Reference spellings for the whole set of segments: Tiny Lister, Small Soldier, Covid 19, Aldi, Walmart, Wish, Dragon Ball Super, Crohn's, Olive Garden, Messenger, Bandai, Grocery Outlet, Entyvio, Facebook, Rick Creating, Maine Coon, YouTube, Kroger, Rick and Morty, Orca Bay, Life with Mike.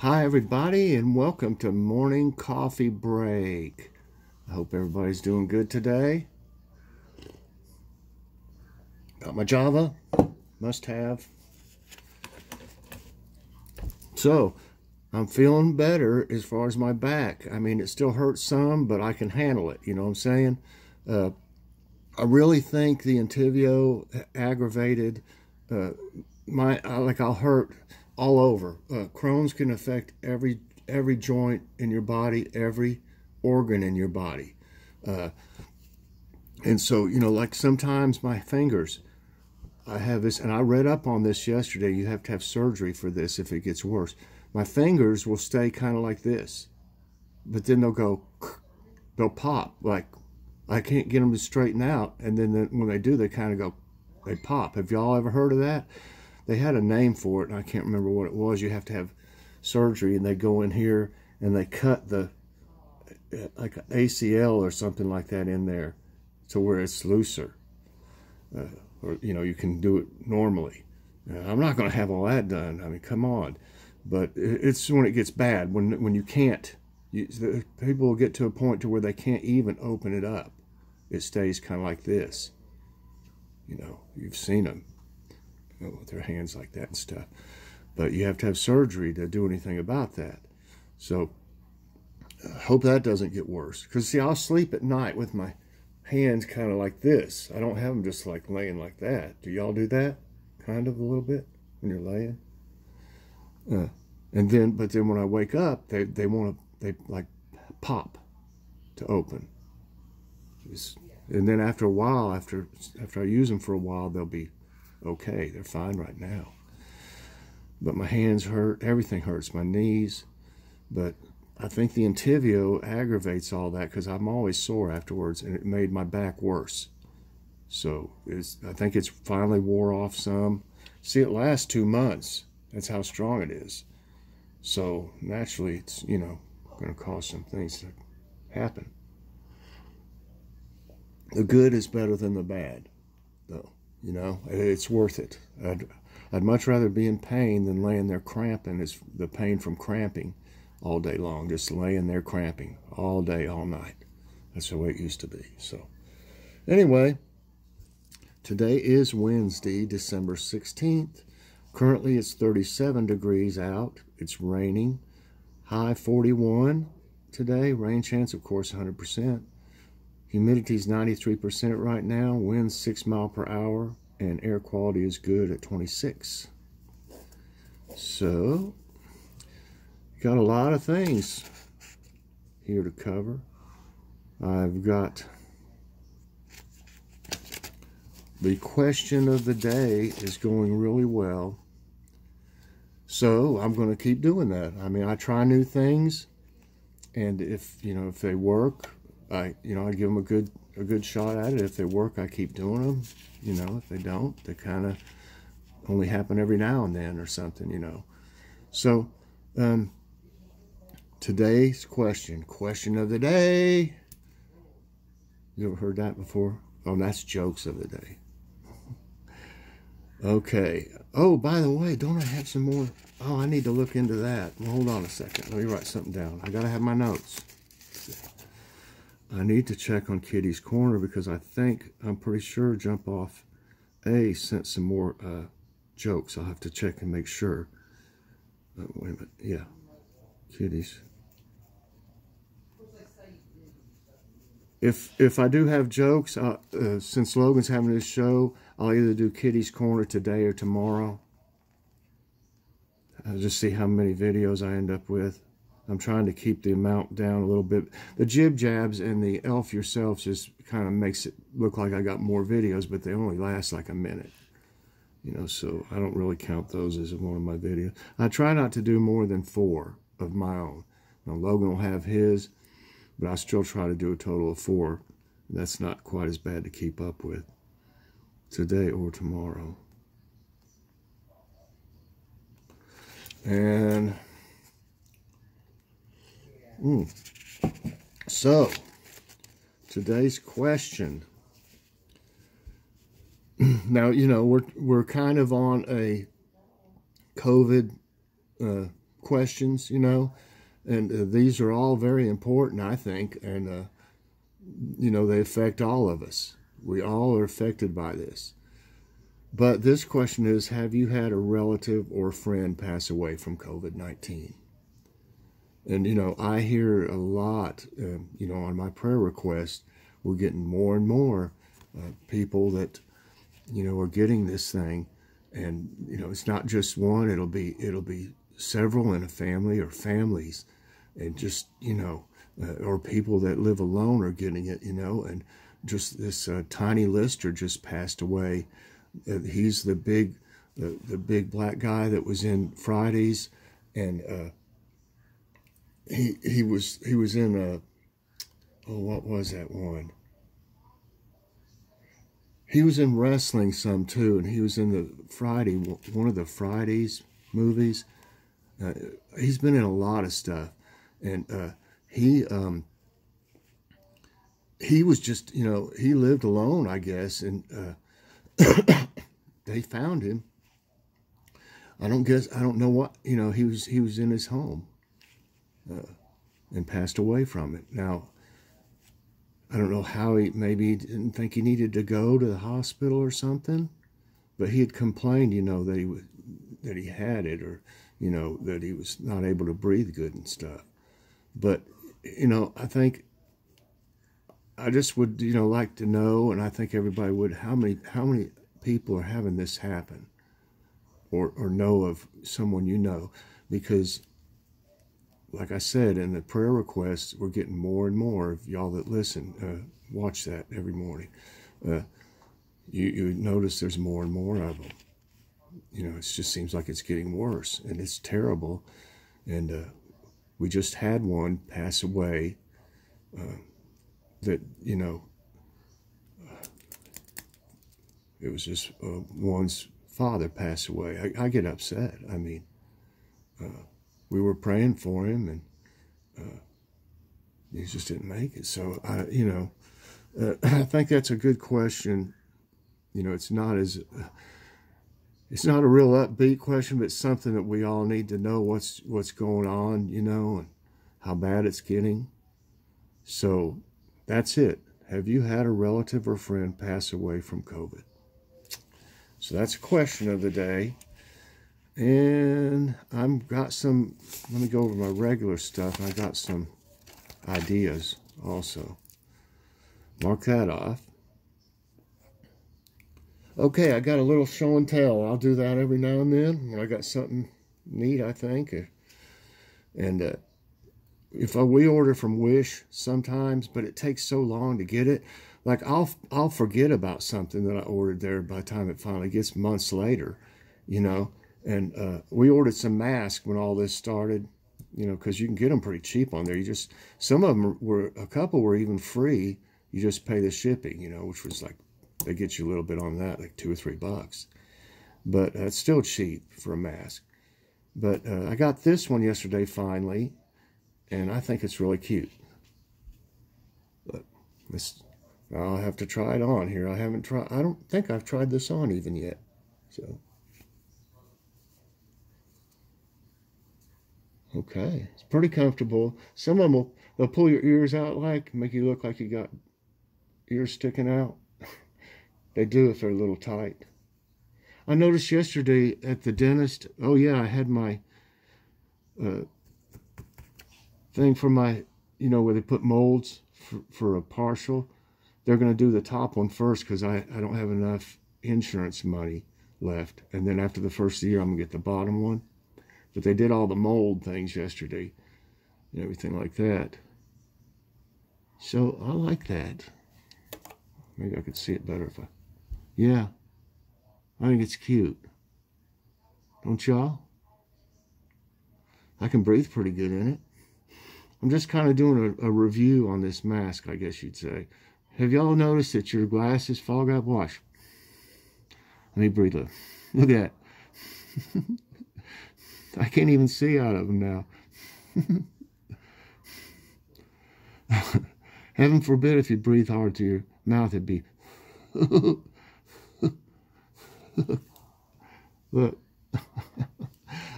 Hi everybody, and welcome to Morning Coffee Break. I hope everybody's doing good today. Got my Java, must have. So, I'm feeling better as far as my back. I mean, it still hurts some, but I can handle it, you know what I'm saying? I really think the Entyvio aggravated, I'll hurt all over. Crohn's can affect every joint in your body, every organ in your body. And so, you know, like sometimes my fingers, I have this, and I read up on this yesterday, you have to have surgery for this if it gets worse. My fingers will stay kind of like this, but then they'll pop. Like, I can't get them to straighten out, and then when they do, they kind of go, they pop. Have y'all ever heard of that? They had a name for it, and I can't remember what it was. You have to have surgery, and they go in here, and they cut the, like an ACL or something like that in there to where it's looser. Or, you know, you can do it normally. I'm not going to have all that done. I mean, come on. But it's when it gets bad, when you can't. People will get to a point to where they can't even open it up. It stays kind of like this. You know, you've seen them. With their hands like that and stuff, but you have to have surgery to do anything about that. So I hope that doesn't get worse, because see, I'll sleep at night with my hands kind of like this. I don't have them just like laying like that. Do y'all do that kind of a little bit when you're laying? But then when I wake up, they like pop to open. And then after a while, after I use them for a while, they'll be okay, they're fine right now. But my hands hurt, everything hurts, my knees. But I think the Entyvio aggravates all that, because I'm always sore afterwards, and it made my back worse. So I think it's finally wore off some. See, it lasts 2 months. That's how strong it is. So naturally, it's, you know, going to cause some things to happen. The good is better than the bad, though. You know, it's worth it. I'd much rather be in pain than laying there cramping. It's the pain from cramping all day long, just laying there cramping all day, all night. That's the way it used to be. So anyway, today is Wednesday, December 16th. Currently it's 37 degrees out. It's raining. High 41 today. Rain chance, of course, 100%. Humidity is 93% right now, wind 6 miles per hour, and air quality is good at 26. So, got a lot of things here to cover. I've got the question of the day is going really well. So, I'm going to keep doing that. I mean, I try new things, and if they work, I give them a good shot at it. If they work, I keep doing them. You know, if they don't, they kind of only happen every now and then or something, you know. So, today's question of the day. You ever heard that before? Oh, that's jokes of the day. Okay. Oh, by the way, don't I have some more? Oh, I need to look into that. Well, hold on a second. Let me write something down. I got to have my notes. I need to check on Kitty's Corner, because I'm pretty sure Jump Off A sent some more jokes. I'll have to check and make sure. Wait a minute. Yeah. Kitty's. If I do have jokes, since Logan's having this show, I'll either do Kitty's Corner today or tomorrow. I'll just see how many videos I end up with. I'm trying to keep the amount down a little bit. The jib jabs and the elf yourself just kind of makes it look like I got more videos, but they only last like a minute. You know, so I don't really count those as one of my videos. I try not to do more than 4 of my own. Now, Logan will have his, but I still try to do a total of 4. That's not quite as bad to keep up with today or tomorrow. And... So, today's question. Now, you know, we're kind of on a COVID questions, you know, and these are all very important, I think, and, you know, they affect all of us. We all are affected by this. But this question is, have you had a relative or friend pass away from COVID-19? And, you know, I hear a lot, you know, on my prayer request, we're getting more and more people that, you know, are getting this thing. And, you know, it's not just one, it'll be several in a family or families, and just, you know, or people that live alone are getting it, you know, and just this tiny Lister just passed away. He's the big black guy that was in Fridays, and he was in a, oh, what was that one? He was in wrestling some too, and he was in the Friday, one of the Fridays movies. He's been in a lot of stuff, and he was just, you know, he lived alone, I guess, and they found him. I don't know what, you know, he was in his home and passed away from it. Now, I don't know how he, maybe he didn't think he needed to go to the hospital or something, but he had complained, you know, that he had it, or, you know, that he was not able to breathe good and stuff. But, you know, I think I just would, you know, like to know, and I think everybody would, how many people are having this happen, or know of someone, you know, because like I said, in the prayer requests, we're getting more and more of y'all that listen, watch that every morning. You notice there's more and more of them. You know, it just seems like it's getting worse, and it's terrible. And we just had one pass away that, you know, it was just one's father pass away. I get upset. I mean, we were praying for him, and he just didn't make it. So, you know, I think that's a good question. You know, it's not as... it's not a real upbeat question, but it's something that we all need to know what's going on, you know, and how bad it's getting. So that's it. Have you had a relative or friend pass away from COVID? So that's a question of the day. And I've got some, let me go over my regular stuff. I got some ideas also. Mark that off. Okay, I got a little show and tell. I'll do that every now and then when I got something neat, I think. And if we order from Wish sometimes, but it takes so long to get it. Like, I'll forget about something that I ordered there by the time it finally gets months later, you know. And we ordered some masks when all this started, you know, because you can get them pretty cheap on there. You just, some of them were, a couple were even free. You just pay the shipping, you know, which was like, they get you a little bit on that, like $2 or $3. But it's still cheap for a mask. But I got this one yesterday finally, and I think it's really cute. Look, this, I'll have to try it on here. I don't think I've tried this on even yet. So, okay, it's pretty comfortable. Some of them will, they'll pull your ears out, like, make you look like you got ears sticking out. They do if they're a little tight. I noticed yesterday at the dentist, oh yeah, I had my thing for my, you know, where they put molds for a partial. They're going to do the top one first because I don't have enough insurance money left. And then after the first year, I'm going to get the bottom one. But they did all the mold things yesterday and everything like that. So I like that. Maybe I could see it better if I... Yeah, I think it's cute. Don't y'all? I can breathe pretty good in it. I'm just kind of doing a review on this mask, I guess you'd say. Have y'all noticed that your glasses fog up? Watch. Let me breathe. Look at that. I can't even see out of them now. Heaven forbid if you breathe hard to your mouth, it'd be... Look.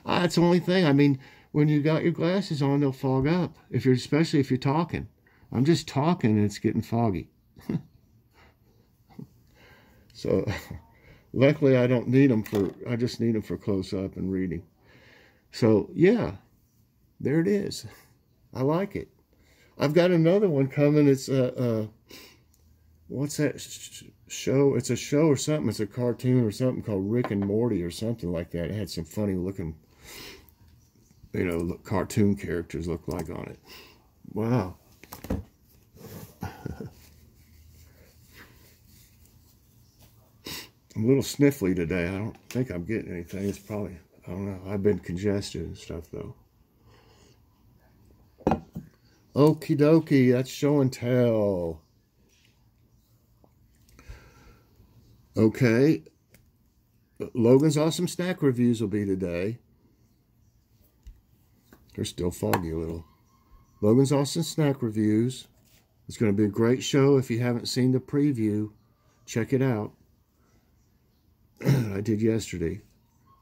That's the only thing. I mean, when you got your glasses on, they'll fog up. If you're, especially if you're talking. I'm just talking and it's getting foggy. So luckily I don't need them for, I just need them for close up and reading. So yeah, there it is. I like it. I've got another one coming. It's what's that show? It's a show or something. It's a cartoon or something called Rick and Morty or something like that. It had some funny looking, you know, look, cartoon characters look like on it. Wow. I'm a little sniffly today. I don't think I'm getting anything. It's probably, I don't know. I've been congested and stuff though. Okie dokie, that's show and tell. Okay. Logan's Awesome Snack Reviews will be today. They're still foggy a little. Logan's Awesome Snack Reviews. It's going to be a great show. If you haven't seen the preview, check it out. I did yesterday.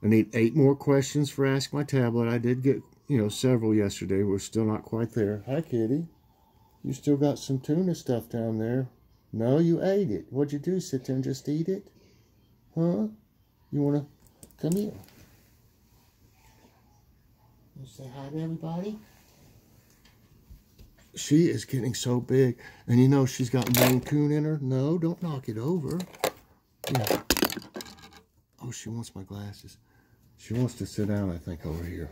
I need 8 more questions for Ask My Tablet. I did get, you know, several yesterday. We're still not quite there. Hi, kitty. You still got some tuna stuff down there. No, you ate it. What'd you do, sit there and just eat it? Huh? You want to come here? You say hi to everybody? She is getting so big. And you know she's got Maine Coon in her. No, don't knock it over. Yeah. Oh, she wants my glasses. She wants to sit down, I think, over here.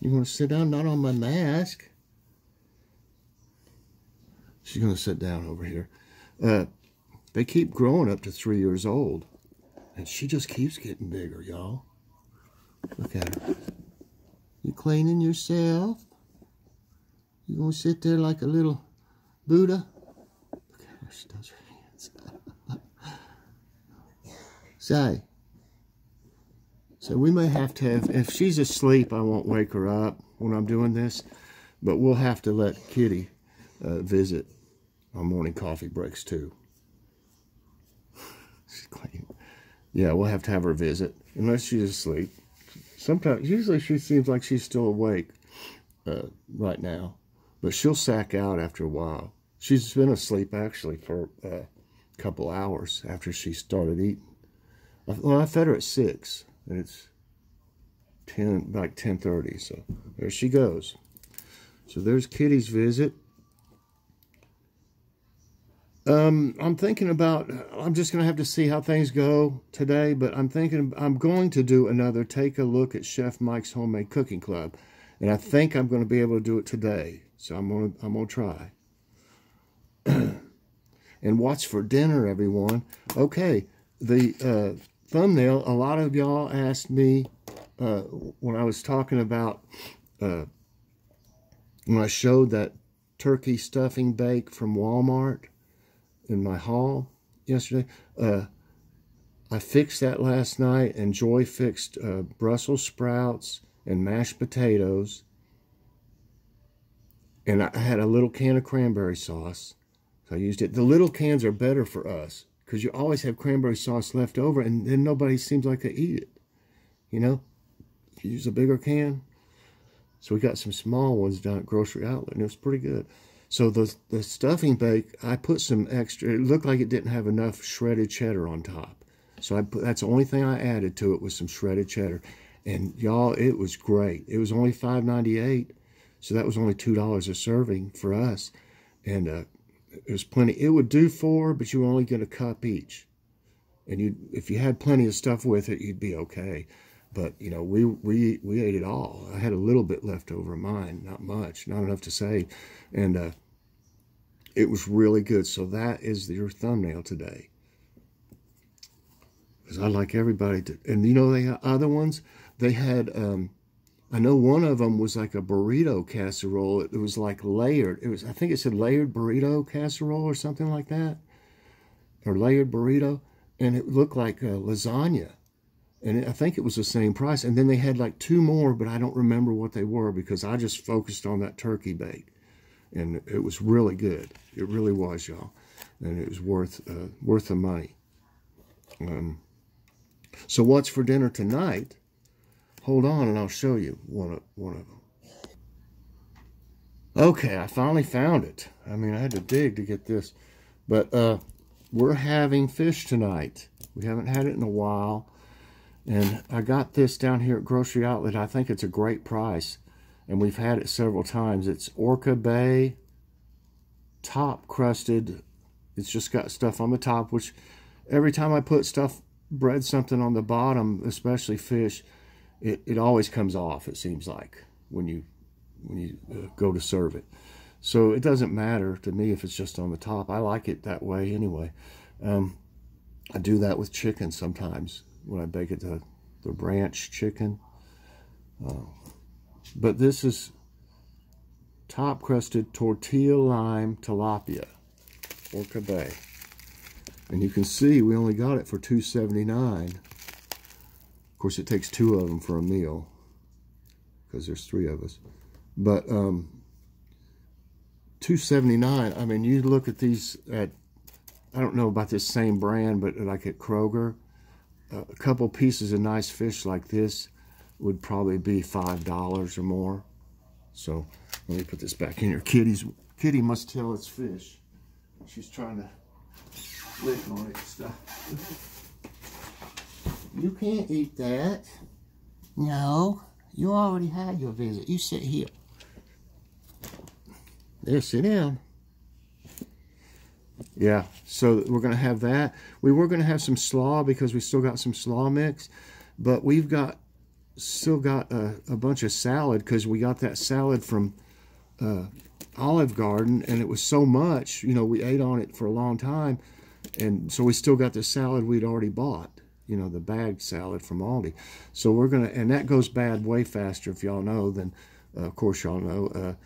You want to sit down? Not on my mask. She's going to sit down over here. They keep growing up to 3 years old. And she just keeps getting bigger, y'all. Look at her. You cleaning yourself? You going to sit there like a little Buddha? Look at her. She does her hands. So we may have to have, if she's asleep, I won't wake her up when I'm doing this. But we'll have to let Kitty visit on morning coffee breaks too. She's clean. Yeah, we'll have to have her visit unless she's asleep. Sometimes, usually she seems like she's still awake right now, but she'll sack out after a while. She's been asleep actually for a couple hours after she started eating. Well, I fed her at 6, and it's 10:30, so there she goes. So there's Kitty's visit. I'm thinking about, I'm just going to have to see how things go today, but I'm thinking I'm going to do another Take a Look at Chef Mike's Homemade Cooking Club, and I think I'm going to be able to do it today, so I'm going to try. And what's for dinner, everyone? Okay, the thumbnail, a lot of y'all asked me when I was talking about, when I showed that turkey stuffing bake from Walmart in my haul yesterday. I fixed that last night, and Joy fixed Brussels sprouts and mashed potatoes. And I had a little can of cranberry sauce, so I used it. The little cans are better for us, because you always have cranberry sauce left over, and then nobody seems like they eat it. You know, if you use a bigger can. So we got some small ones down at Grocery Outlet, and it was pretty good. So the stuffing bake, I put some extra, it looked like it didn't have enough shredded cheddar on top. So I put, that's the only thing I added to it was some shredded cheddar. And y'all, it was great. It was only $5.98, so that was only $2 a serving for us. And it was plenty. It would do 4, but you were only get a cup each. And if you had plenty of stuff with it, you'd be okay. But, you know, we ate it all. I had a little bit left over of mine, not much, not enough to save. And it was really good. So that is your thumbnail today. Because I'd like everybody to... And, you know, they had other ones. They had... I know one of them was like a burrito casserole. It was like layered. It was, I think it said layered burrito casserole or something like that. Or layered burrito. And it looked like lasagna. And I think it was the same price. And then they had like 2 more, but I don't remember what they were because I just focused on that turkey bake. And it was really good. It really was, y'all. And it was worth the money. So what's for dinner tonight? Hold on and I'll show you one of them. Okay, I finally found it. I mean, I had to dig to get this. But we're having fish tonight. We haven't had it in a while. And I got this down here at Grocery Outlet. I think it's a great price. And we've had it several times. It's Orca Bay, top crusted. It's just got stuff on the top, which every time I put bread something on the bottom, especially fish, it always comes off, it seems like, when you go to serve it. So it doesn't matter to me if it's just on the top. I like it that way anyway. I do that with chicken sometimes when I bake it, the ranch chicken. But this is top crusted tortilla lime tilapia, Orca Bay. And you can see we only got it for $2.79. Of course, it takes two of them for a meal because there's three of us. But $2.79, I mean, you look at these at, I don't know about this same brand, but like at Kroger, a couple pieces of nice fish like this would probably be $5 or more. So let me put this back in here. Kitty must tell its fish. She's trying to lick on it and stuff. You can't eat that. No, you already had your visit. You sit here. There, sit down. Yeah, so we're going to have that. We were going to have some slaw because we still got some slaw mix, but we've still got a bunch of salad because we got that salad from Olive Garden, and it was so much, you know, we ate on it for a long time, and so we still got the salad we'd already bought, you know, the bagged salad from Aldi. So we're going to, and that goes bad way faster, if y'all know, than, of course y'all know,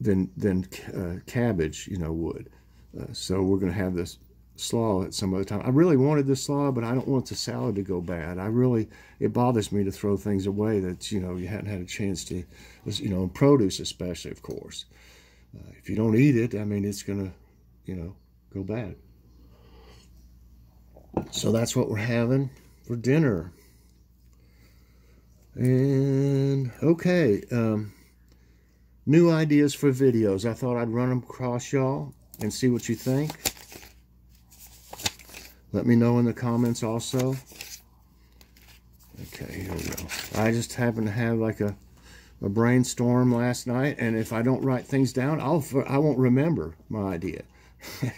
than cabbage, you know, would. So we're going to have this slaw at some other time. I really wanted this slaw, but I don't want the salad to go bad. It bothers me to throw things away that, you know, you hadn't had a chance to, you know, produce especially, of course. If you don't eat it, I mean, it's going to, you know, go bad. So that's what we're having for dinner. And, okay, new ideas for videos. I thought I'd run them across y'all and see what you think. Let me know in the comments also. Okay, here we go. I just happened to have like a brainstorm last night, and if I don't write things down, I won't remember my idea.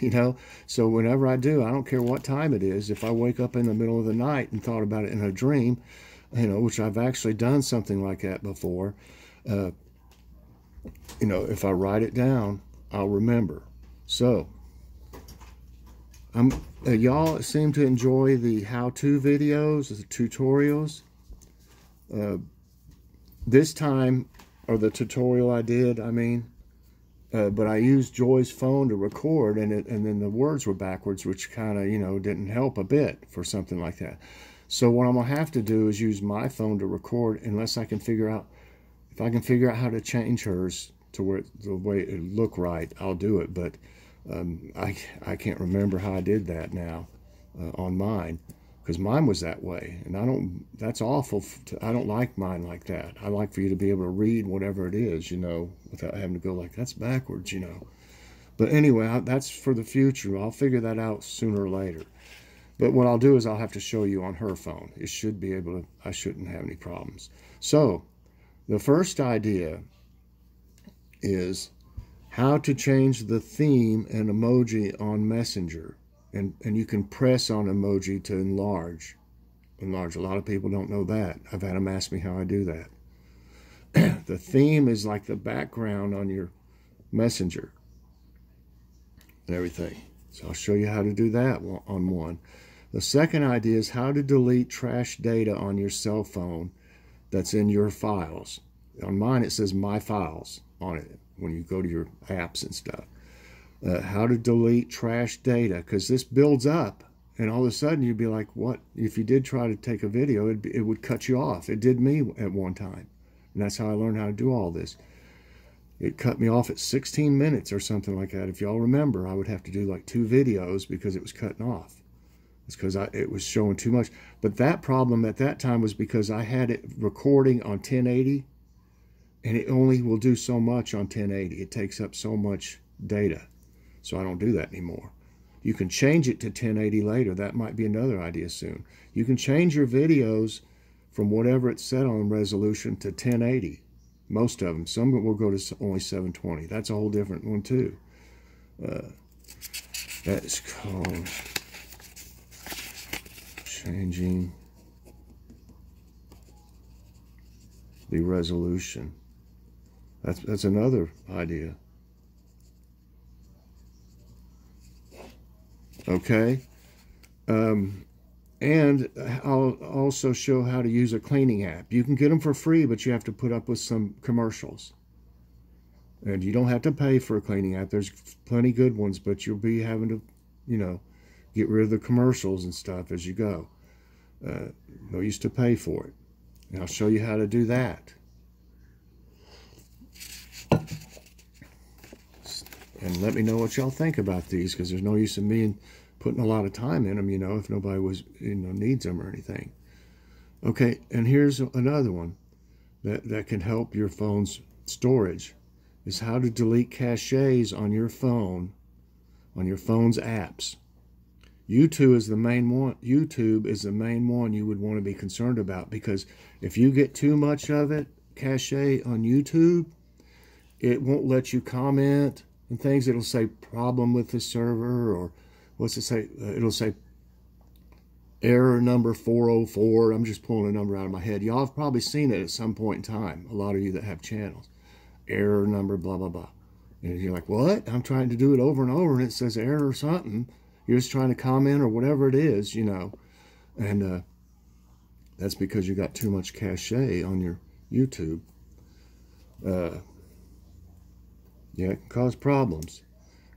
You know, so whenever I do, I don't care what time it is. If I wake up in the middle of the night and thought about it in a dream, you know, which I've actually done something like that before, you know, if I write it down, I'll remember. So, y'all seem to enjoy the how-to videos, the tutorials. This time, or the tutorial I did, I mean, but I used Joy's phone to record, and then the words were backwards, which kind of, you know, didn't help a bit for something like that. So what I'm going to have to do is use my phone to record, unless I can figure out, if I can figure out how to change hers to where the way it look right, I'll do it. But I can't remember how I did that now on mine, because mine was that way, and I don't. That's awful. I don't like mine like that. I like for you to be able to read whatever it is, you know, without having to go like that's backwards, you know. But anyway, that's for the future. I'll figure that out sooner or later. But what I'll do is I'll have to show you on her phone. It should be able to. I shouldn't have any problems. So the first idea is how to change the theme and emoji on Messenger. And you can press on emoji to enlarge. A lot of people don't know that. I've had them ask me how I do that. The theme is like the background on your Messenger and everything. So I'll show you how to do that on one. The second idea is how to delete trash data on your cell phone that's in your files. On mine, it says My Files on it when you go to your apps and stuff. How to delete trash data, because this builds up, and all of a sudden you'd be like, what? If you did try to take a video, it would cut you off. It did me at one time, and that's how I learned how to do all this. It cut me off at 16 minutes or something like that. If y'all remember, I would have to do like 2 videos because it was cutting off. It's because it was showing too much. But that problem at that time was because I had it recording on 1080, and it only will do so much on 1080. It takes up so much data. So I don't do that anymore. You can change it to 1080 later. That might be another idea soon. You can change your videos from whatever it's set on resolution to 1080. Most of them. Some will go to only 720. That's a whole different one too. That is called changing the resolution. That's another idea. Okay, and I'll also show how to use a cleaning app. You can get them for free, but you have to put up with some commercials. And you don't have to pay for a cleaning app. There's plenty of good ones, but you'll be having to, you know, get rid of the commercials and stuff as you go. No use to pay for it. And I'll show you how to do that. And let me know what y'all think about these, because there's no use in me putting a lot of time in them, you know, if nobody was, you know, needs them or anything. Okay, and here's another one that can help your phone's storage, is how to delete caches on your phone, on your phone's apps. YouTube is the main one you would want to be concerned about, because if you get too much of it, cache on YouTube, it won't let you comment and things. It'll say problem with the server, or what's it say? It'll say error number 404. I'm just pulling a number out of my head. Y'all have probably seen it at some point in time. A lot of you that have channels. Error number blah, blah, blah. And you're like, what? I'm trying to do it over and over, and it says error or something. You're just trying to comment or whatever it is, you know. And that's because you got too much cache on your YouTube. Yeah, it can cause problems.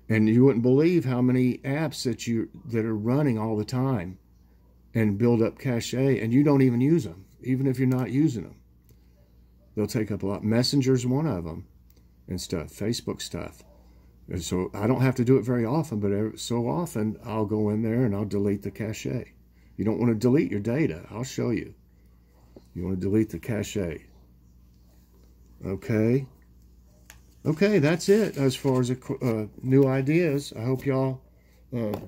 And you wouldn't believe how many apps that are running all the time and build up cache, and you don't even use them, even if you're not using them. They'll take up a lot. Messenger's one of them and stuff, Facebook stuff. And so I don't have to do it very often, but so often I'll go in there and I'll delete the cache. You don't want to delete your data. I'll show you. You want to delete the cache. Okay. Okay, that's it as far as new ideas. I hope y'all, you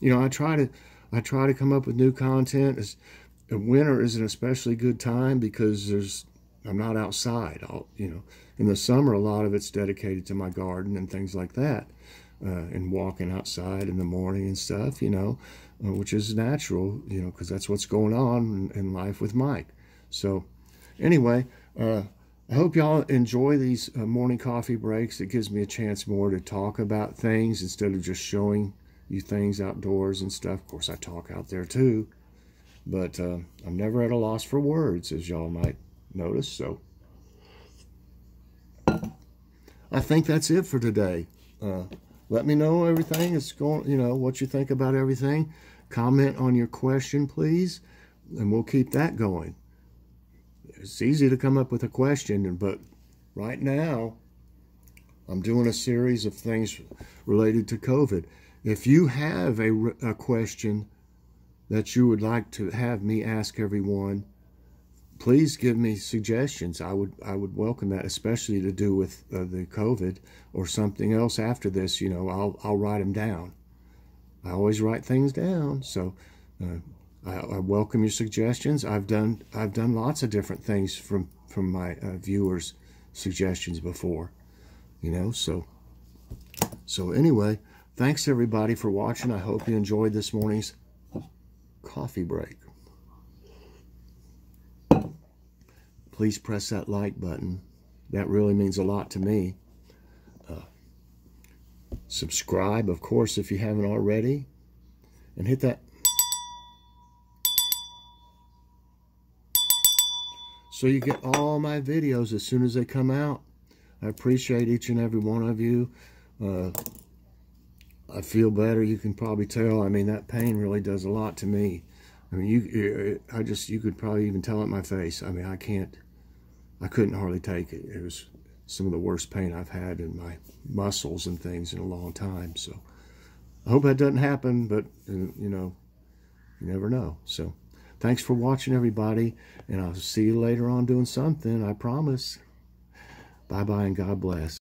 know, I try to come up with new content. Winter is an especially good time because I'm not outside. You know, in the summer, a lot of it's dedicated to my garden and things like that, and walking outside in the morning and stuff. You know, which is natural. You know, because that's what's going on in life with Mike. So, anyway. I hope y'all enjoy these morning coffee breaks. It gives me a chance more to talk about things instead of just showing you things outdoors and stuff. Of course, I talk out there too, but I'm never at a loss for words, as y'all might notice. So I think that's it for today. Let me know everything that's going, you know, what you think about everything. Comment on your question, please, and we'll keep that going. It's easy to come up with a question, but right now I'm doing a series of things related to COVID. If you have a question that you would like to have me ask everyone, please give me suggestions. I would welcome that, especially to do with the COVID or something else after this. You know, I'll write them down. I always write things down, so. I welcome your suggestions. I've done lots of different things from my viewers' suggestions before, you know. So anyway, thanks everybody for watching. I hope you enjoyed this morning's coffee break. Please press that like button. That really means a lot to me. Subscribe, of course, if you haven't already, and hit that. So you get all my videos as soon as they come out. I appreciate each and every one of you. I feel better. You can probably tell. I mean, that pain really does a lot to me. I mean, you could probably even tell it in my face. I mean, I couldn't hardly take it. It was some of the worst pain I've had in my muscles and things in a long time. So I hope that doesn't happen, but you know, You never know. So thanks for watching, everybody, and I'll see you later on doing something, I promise. Bye-bye and God bless.